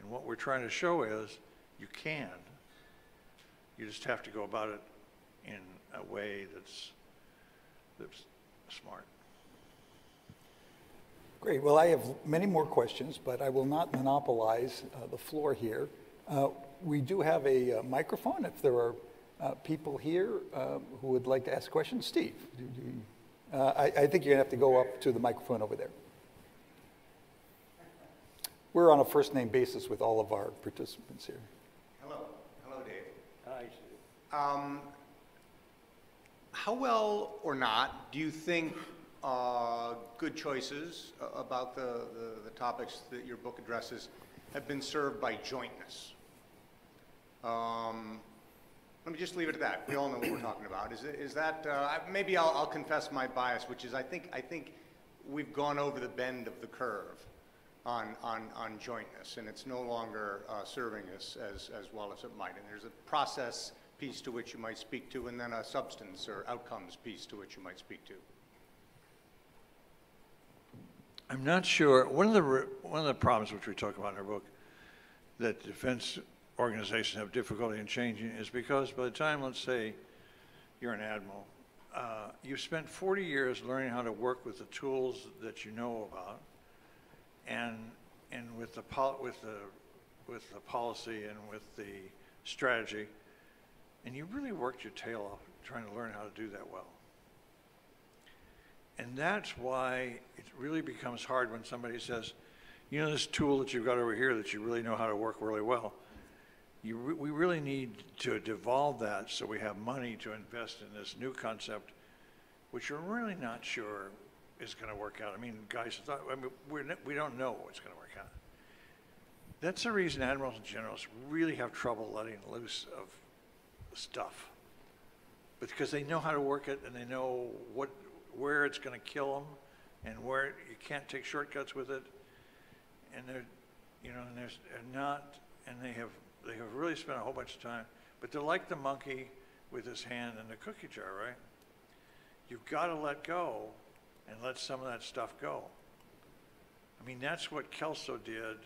And what we're trying to show is you can. You just have to go about it in a way that's smart. Great. Well, I have many more questions, but I will not monopolize the floor here. We do have a microphone if there are people here who would like to ask questions. Steve, I think you're going to have to go up to the microphone over there. We're on a first-name basis with all of our participants here. Hello. Hello, Dave. Hi, Steve. How well or not do you think good choices about the topics that your book addresses have been served by jointness? Let me just leave it at that. We all know what we're talking about. Is that maybe I'll confess my bias, which is I think we've gone over the bend of the curve on jointness, and it's no longer serving us as well as it might. And there's a process piece to which you might speak to, and then a substance or outcomes piece to which you might speak to. I'm not sure. One of the problems which we talk about in our book that defense organizations have difficulty in changing is because by the time, let's say, you're an admiral, You've spent 40 years learning how to work with the tools that you know about, and with the policy and with the strategy, and you really worked your tail off trying to learn how to do that well. And that's why it really becomes hard when somebody says, you know, this tool that you've got over here that you really know how to work really well, we really need to devolve that so we have money to invest in this new concept, which you're really not sure is going to work out. I mean, guys, we don't know what's going to work out. That's the reason admirals and generals really have trouble letting loose of stuff, because they know how to work it and they know where it's going to kill them and where you can't take shortcuts with it. And they're, you know, they have really spent a whole bunch of time, but they're like the monkey with his hand in the cookie jar, right? You've got to let go and let some of that stuff go. I mean, that's what Kelso did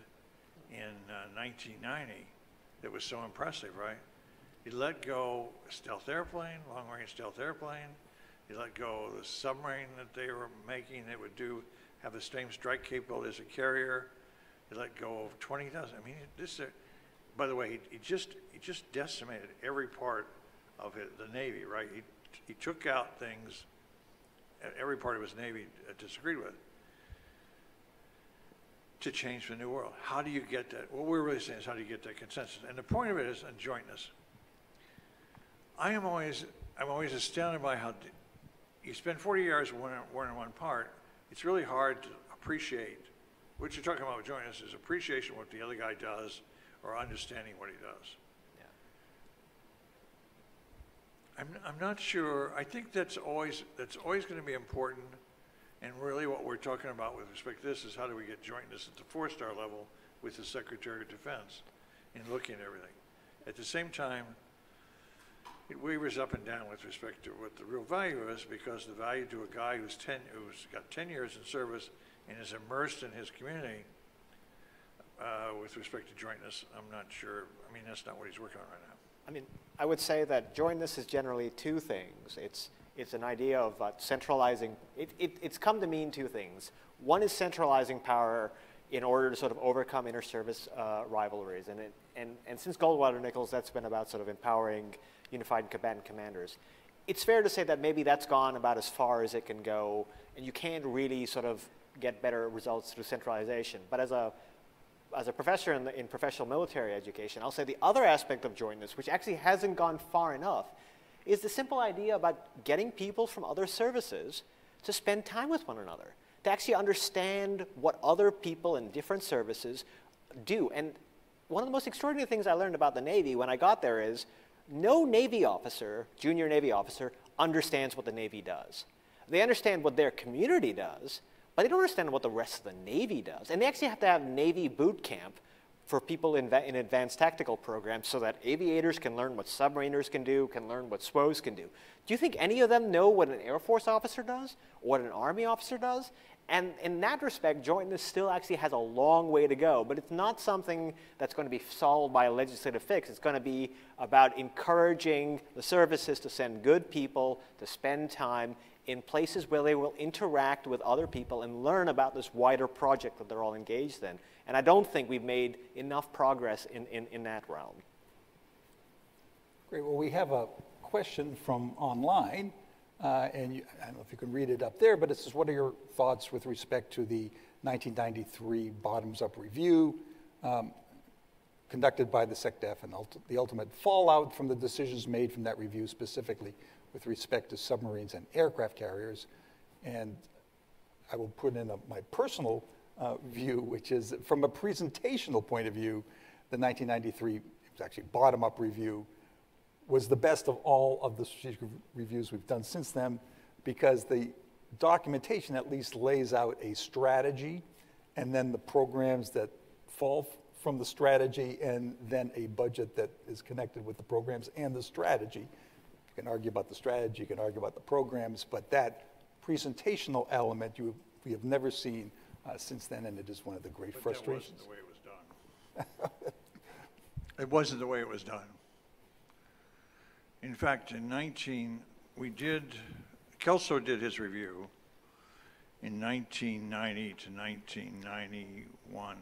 in 1990 that was so impressive, right? He let go a stealth airplane, long-range stealth airplane. He let go of the submarine that they were making that would have the same strike capability as a carrier. He let go of 20,000. I mean, this. By the way, he just decimated every part of the Navy, right? He took out things that every part of his Navy disagreed with to change the new world. How do you get that? What we're really saying is, how do you get that consensus? And the point of it is unjointness. I'm always astounded by how you spend 40 years learning one part. It's really hard to appreciate what you're talking about with jointness is appreciation of what the other guy does, or understanding what he does. Yeah. I'm not sure. I think that's always going to be important, and really what we're talking about with respect to this is how do we get jointness at the four-star level with the Secretary of Defense in looking at everything. At the same time, it wavers up and down with respect to what the real value is, because the value to a guy who's got 10 years in service and is immersed in his community with respect to jointness, I'm not sure. I mean, that's not what he's working on right now. I mean, I would say that jointness is generally two things. It's an idea of centralizing. It's come to mean two things. One is centralizing power in order to sort of overcome inter-service rivalries. And since Goldwater-Nichols, that's been about sort of empowering unified combatant commanders. It's fair to say that maybe that's gone about as far as it can go, and you can't really sort of get better results through centralization. But as a professor in professional military education, I'll say the other aspect of jointness, which actually hasn't gone far enough, is the simple idea about getting people from other services to spend time with one another, to actually understand what other people in different services do. And one of the most extraordinary things I learned about the Navy when I got there is no Navy officer, junior Navy officer, understands what the Navy does. They understand what their community does, but they don't understand what the rest of the Navy does. And they actually have to have Navy boot camp for people in advanced tactical programs so that aviators can learn what submariners can do, can learn what SWOs can do. Do you think any of them know what an Air Force officer does, what an Army officer does? And in that respect, jointness still actually has a long way to go, but it's not something that's going to be solved by a legislative fix. It's going to be about encouraging the services to send good people to spend time in places where they will interact with other people and learn about this wider project that they're all engaged in. And I don't think we've made enough progress in that realm. Great. Well, we have a question from online. I don't know if you can read it up there, but it says, what are your thoughts with respect to the 1993 bottoms-up review conducted by the SecDef and the ultimate fallout from the decisions made from that review, specifically with respect to submarines and aircraft carriers? And I will put in my personal view, which is, from a presentational point of view, the 1993, it was actually bottom-up review, was the best of all of the strategic reviews we've done since then, because the documentation at least lays out a strategy and then the programs that fall from the strategy and then a budget that is connected with the programs and the strategy. You can argue about the strategy, you can argue about the programs, but that presentational element we have never seen since then, and it is one of the great frustrations. That wasn't the way it was done. It wasn't the way it was done. In fact, we did Kelso did his review in 1990 to 1991.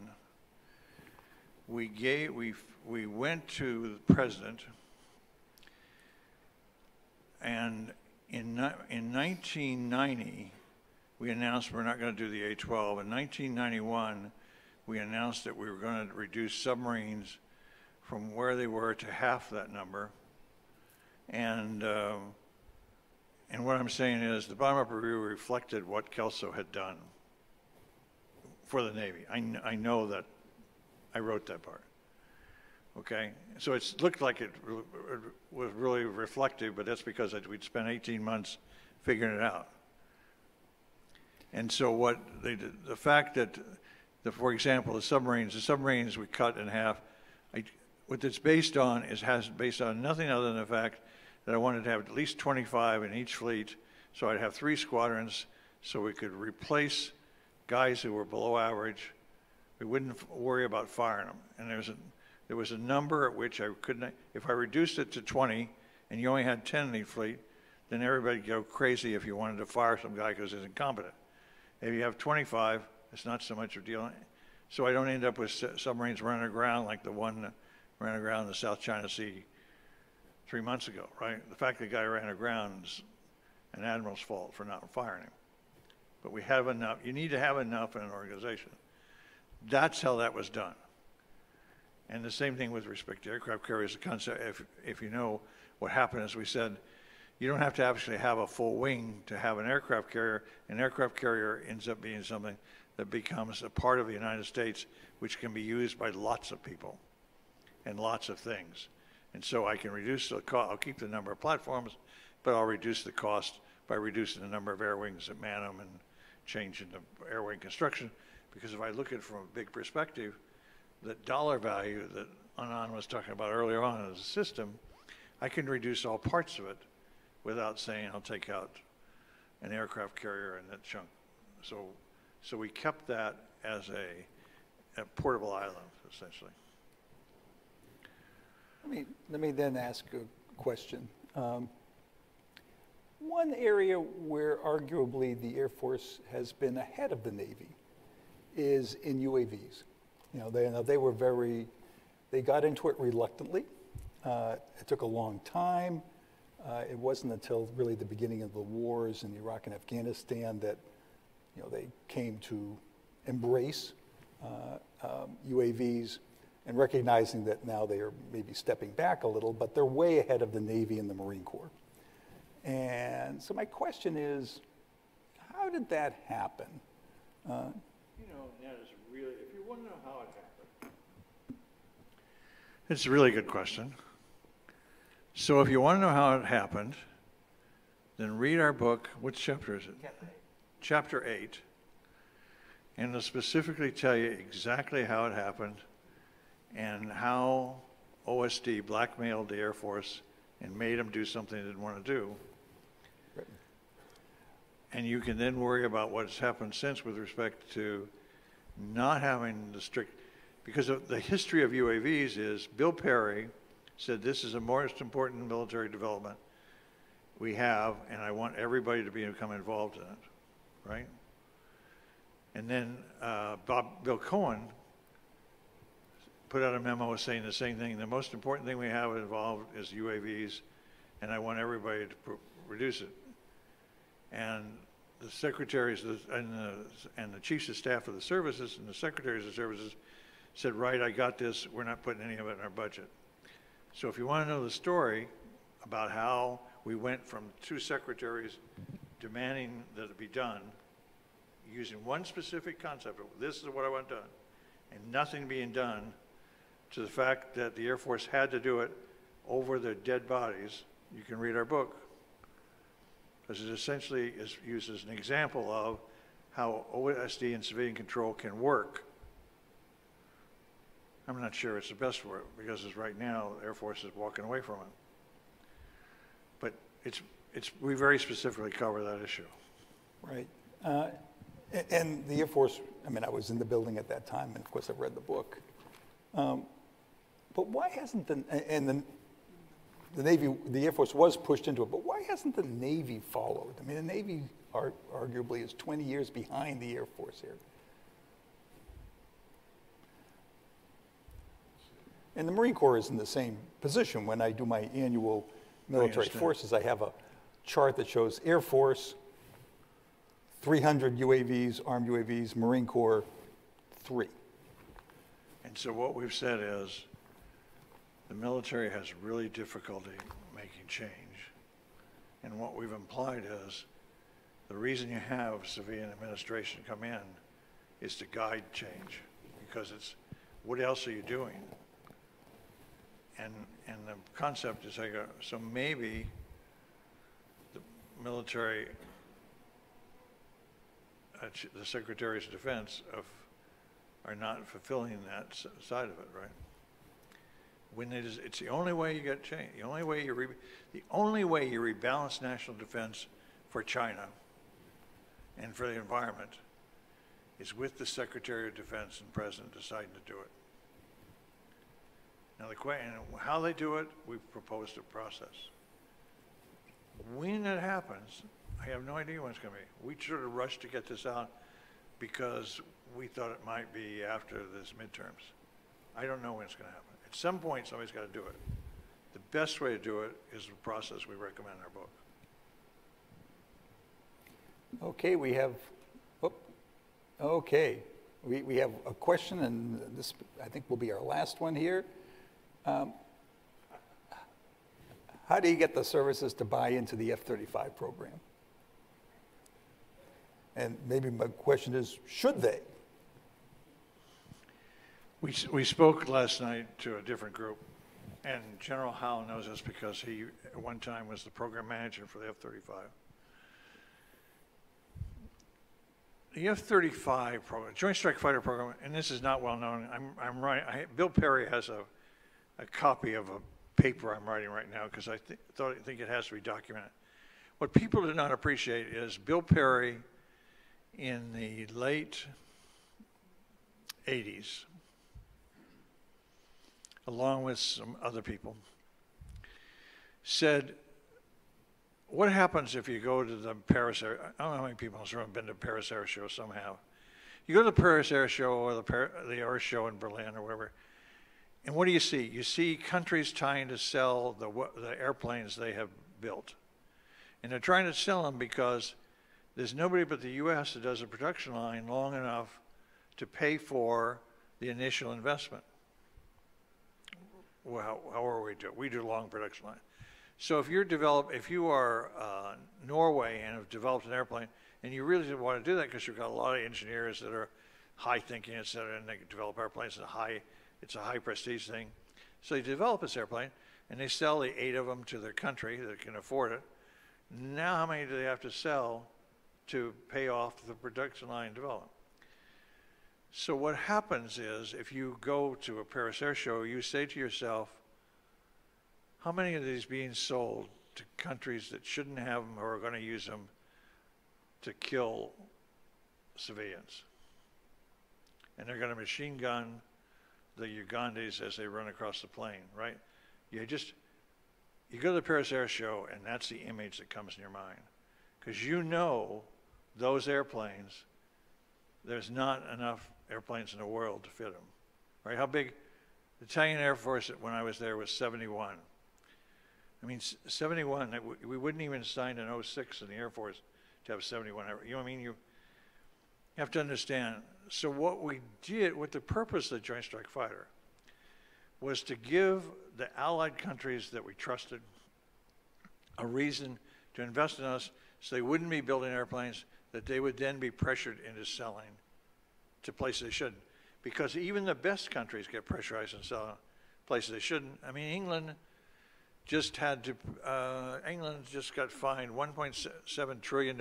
We went to the president, and in 1990, we announced we're not going to do the A-12. In 1991, we announced that we were going to reduce submarines from where they were to half that number. And what I'm saying is the Bottom-up Review reflected what Kelso had done for the Navy. I know that I wrote that part, okay? So it looked like it was really reflective, but that's because we'd spent 18 months figuring it out. And so what they did, the fact that, for example, the submarines we cut in half, what it's based on is based on nothing other than the fact that I wanted to have at least 25 in each fleet, so I'd have 3 squadrons, so we could replace guys who were below average. We wouldn't worry about firing them. And there was a number at which I couldn't, if I reduced it to 20 and you only had 10 in each fleet, then everybody'd go crazy if you wanted to fire some guy because he's incompetent. If you have 25, it's not so much a deal. So I don't end up with submarines running aground like the one that ran aground in the South China Sea 3 months ago, right? The fact that the guy ran aground is an admiral's fault for not firing him. But we have enough. You need to have enough in an organization. That's how that was done. And the same thing with respect to aircraft carriers. The concept, if you know what happened, is we said, you don't have to actually have a full wing to have an aircraft carrier. An aircraft carrier ends up being something that becomes a part of the United States, which can be used by lots of people and lots of things. And so I can reduce the cost. I'll keep the number of platforms, but I'll reduce the cost by reducing the number of air wings that man them and changing the air wing construction. Because if I look at it from a big perspective, the dollar value that Anand was talking about earlier on as a system, I can reduce all parts of it without saying I'll take out an aircraft carrier and that chunk. So we kept that as a portable island, essentially. Let me then ask a question. One area where arguably the Air Force has been ahead of the Navy is in UAVs. They were they got into it reluctantly. It took a long time. It wasn't until really the beginning of the wars in Iraq and Afghanistan that they came to embrace UAVs. And recognizing that now they are maybe stepping back a little, but they're way ahead of the Navy and the Marine Corps. And so my question is, how did that happen? That is really, if you want to know how it happened. It's a really good question. So if you want to know how it happened, then read our book. Which chapter is it? Chapter 8. And it'll specifically tell you exactly how it happened and how OSD blackmailed the Air Force and made them do something they didn't want to do. Right. And you can then worry about what's happened since with respect to not having the strict, because of the history of UAVs is Bill Perry said, this is the most important military development we have, and I want everybody to become involved in it, right? And then Bill Cohen put out a memo saying the same thing. The most important thing we have involved is UAVs, and I want everybody to reduce it. And the secretaries and the chiefs of staff of the services and the secretaries of services said, right, I got this. We're not putting any of it in our budget. So if you want to know the story about how we went from 2 secretaries demanding that it be done, using one specific concept, this is what I want done, and nothing being done, to the fact that the Air Force had to do it over their dead bodies, you can read our book. Because it essentially is used as an example of how OSD and civilian control can work. I'm not sure it's the best for it, because right now the Air Force is walking away from it. But we very specifically cover that issue. Right. And the Air Force, I was in the building at that time, and of course I've read the book. But why hasn't the the Navy, the Air Force was pushed into it, but why hasn't the Navy followed? I mean, the Navy arguably is 20 years behind the Air Force here. And the Marine Corps is in the same position. When I do my annual military forces, I have a chart that shows Air Force, 300 UAVs, armed UAVs, Marine Corps, 3. And so what we've said is the military has really difficulty making change. And what we've implied is the reason you have civilian administration come in is to guide change, because it's, what else are you doing? And the concept is like, so maybe the military, the Secretaries of Defense are not fulfilling that side of it, right? When it is, it's the only way you get change. The only way you rebalance national defense for China and for the environment is with the Secretary of Defense and President deciding to do it. Now, the question, how they do it, we've proposed a process. When it happens, I have no idea when it's going to be. We sort of rushed to get this out because we thought it might be after this midterms. I don't know when it's going to happen. At some point, somebody's got to do it. The best way to do it is the process we recommend in our book. Okay, we have, we have a question, and this, I think, will be our last one here. How do you get the services to buy into the F-35 program? And maybe my question is, should they? We spoke last night to a different group, and General Howell knows this because he at one time was the program manager for the F-35. The F-35 program, Joint Strike Fighter program, and this is not well known. I'm right. Bill Perry has a copy of a paper I'm writing right now because I think it has to be documented. What people did not appreciate is Bill Perry in the late 80s, along with some other people, said, what happens if you go to the Paris Air Show? I don't know how many people in this room have been to Paris Air Show somehow. You go to the Paris Air Show or the Air Show in Berlin or wherever, and what do you see? You see countries trying to sell the airplanes they have built. And they're trying to sell them because there's nobody but the U.S. that does a production line long enough to pay for the initial investment. Well, how are we doing? We do long production line. So if you're if you are Norway and have developed an airplane, and you really didn't want to do that because you've got a lot of engineers that are high thinking, et cetera, and they can develop airplanes. It's a high prestige thing. So you develop this airplane, and they sell the 8 of them to their country that can afford it. Now how many do they have to sell to pay off the production line development? So what happens is, if you go to a Paris Air Show, you say to yourself, how many of these being sold to countries that shouldn't have them or are going to use them to kill civilians? And they're going to machine gun the Ugandans as they run across the plain, right? You go to the Paris Air Show, and that's the image that comes in your mind. Because you know those airplanes, there's not enough airplanes in the world to fit them, right? How big? The Italian Air Force, when I was there, was 71. I mean, 71, we wouldn't even sign an 06 in the Air Force to have 71. You know what I mean? You have to understand. So what we did, what the purpose of the Joint Strike Fighter was to give the allied countries that we trusted a reason to invest in us so they wouldn't be building airplanes that they would then be pressured into selling to places they shouldn't. Because even the best countries get pressurized and sell places they shouldn't. I mean, England just got fined $1.7 trillion.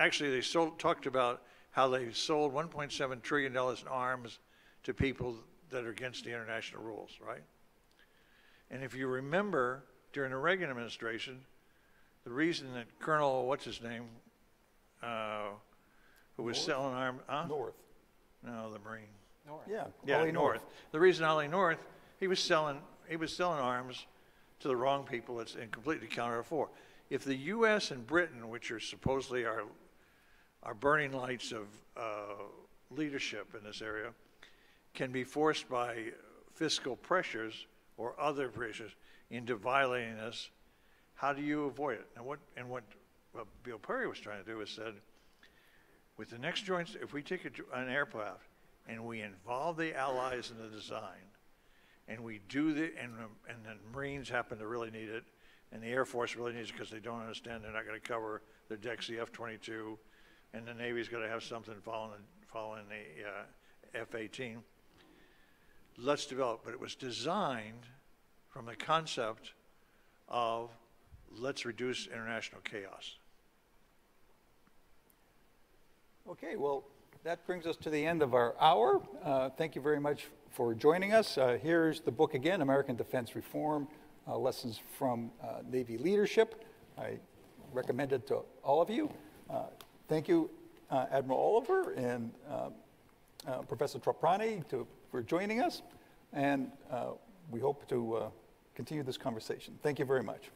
Actually, they talked about how they sold $1.7 trillion in arms to people that are against the international rules, right? And if you remember, during the Reagan administration, the reason that Colonel, what's his name, who was selling arms, huh? North. No, the Marine. North. Yeah, Ollie North. The reason Ollie North, he was selling arms to the wrong people and completely counter for. If the U.S. and Britain, which are supposedly our burning lights of leadership in this area, can be forced by fiscal pressures or other pressures into violating this, how do you avoid it? And what Bill Perry was trying to do is said, with the next joint, if we take an aircraft and we involve the allies in the design, and we do the, and the Marines happen to really need it, and the Air Force really needs it because they don't understand they're not going to cover the decks, the F-22, and the Navy's going to have something following the F-18. Let's develop, but it was designed from the concept of let's reduce international chaos. Okay, well, that brings us to the end of our hour. Thank you very much for joining us. Here's the book again, American Defense Reform, Lessons from Navy Leadership. I recommend it to all of you. Thank you, Admiral Oliver and Professor Toprani for joining us. And we hope to continue this conversation. Thank you very much.